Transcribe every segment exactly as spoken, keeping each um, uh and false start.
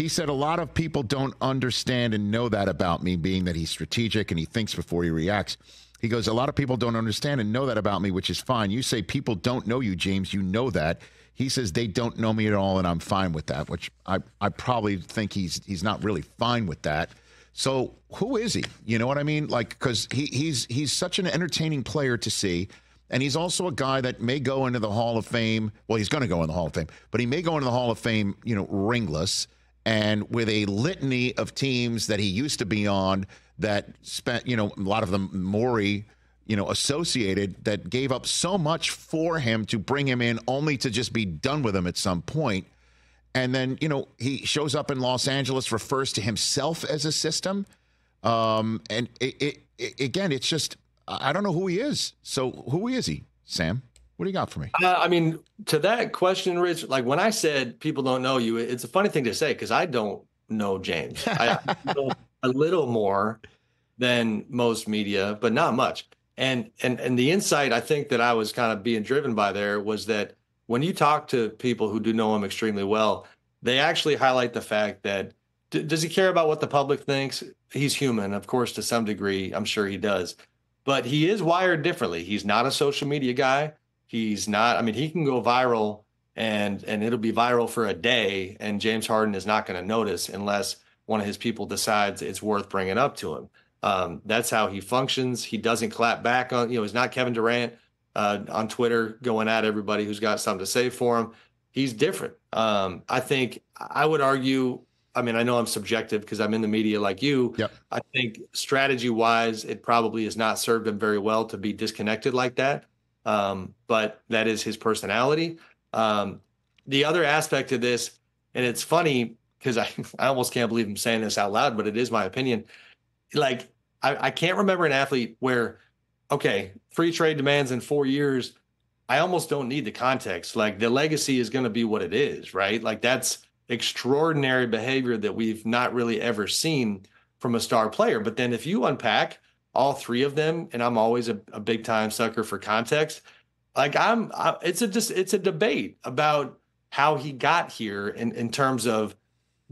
He said, a lot of people don't understand and know that about me, being that he's strategic and he thinks before he reacts. He goes, a lot of people don't understand and know that about me, which is fine. You say people don't know you, James. You know that. He says they don't know me at all, and I'm fine with that, which I, I probably think he's he's not really fine with that. So who is he? You know what I mean? Like, because he, he's, he's such an entertaining player to see, and he's also a guy that may go into the Hall of Fame. Well, he's going to go in the Hall of Fame, but he may go into the Hall of Fame, you know, ringless, and with a litany of teams that he used to be on that spent, you know, a lot of them Morey, you know, associated, that gave up so much for him to bring him in only to just be done with him at some point. And then, you know, he shows up in Los Angeles, refers to himself as a system. Um, and it, it, it, again, it's just, I don't know who he is. So who is he, Sam? What do you got for me? Uh, I mean, to that question, Rich, like when I said people don't know you, it's a funny thing to say because I don't know James. I know a little more than most media, but not much. And, and, and the insight I think that I was kind of being driven by there was that when you talk to people who do know him extremely well, they actually highlight the fact that d- does he care about what the public thinks? He's human, of course, to some degree. I'm sure he does. But he is wired differently. He's not a social media guy. He's not, I mean, he can go viral and and it'll be viral for a day, and James Harden is not going to notice unless one of his people decides it's worth bringing up to him. Um, that's how he functions. He doesn't clap back on, you know, he's not Kevin Durant uh, on Twitter going at everybody who's got something to say for him. He's different. Um, I think I would argue, I mean, I know I'm subjective because I'm in the media like you. Yep. I think strategy-wise, it probably has not served him very well to be disconnected like that. Um, but that is his personality. Um, the other aspect of this, and it's funny because I, I almost can't believe I'm saying this out loud, but it is my opinion. Like, I, I can't remember an athlete where, okay, free trade demands in four years, I almost don't need the context. Like, the legacy is going to be what it is, right? Like, that's extraordinary behavior that we've not really ever seen from a star player. But then if you unpack all three of them, and I'm always a, a big time sucker for context. Like I'm, I, it's a just, it's a debate about how he got here in, in terms of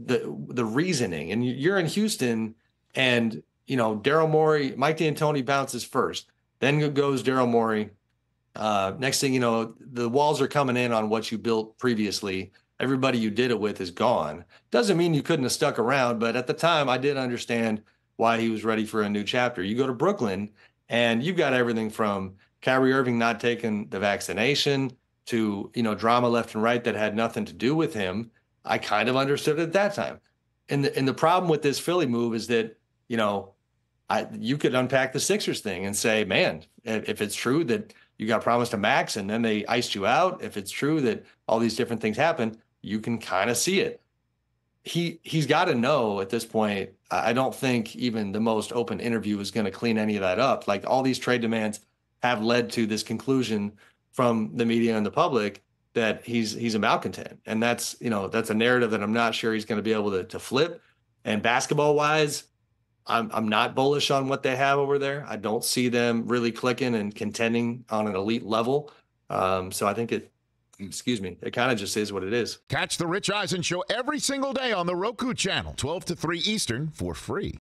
the the reasoning. And you're in Houston, and you know Daryl Morey, Mike D'Antoni bounces first, then goes Daryl Morey. Uh, next thing you know, the walls are coming in on what you built previously. Everybody you did it with is gone. Doesn't mean you couldn't have stuck around, but at the time, I did understand why he was ready for a new chapter. You go to Brooklyn and you've got everything from Kyrie Irving not taking the vaccination to, you know, drama left and right that had nothing to do with him. I kind of understood it at that time. And the, and the problem with this Philly move is that, you know, I, you could unpack the Sixers thing and say, man, if it's true that you got promised a max and then they iced you out, if it's true that all these different things happen, you can kind of see it. He, he's got to know at this point. I don't think even the most open interview is going to clean any of that up. Like, all these trade demands have led to this conclusion from the media and the public that he's he's a malcontent. And that's, you know, that's a narrative that I'm not sure he's going to be able to, to flip. And basketball-wise, I'm I'm not bullish on what they have over there. I don't see them really clicking and contending on an elite level. Um, so I think it Excuse me. It kind of just is what it is. Catch the Rich Eisen Show every single day on the Roku channel, twelve to three Eastern, for free.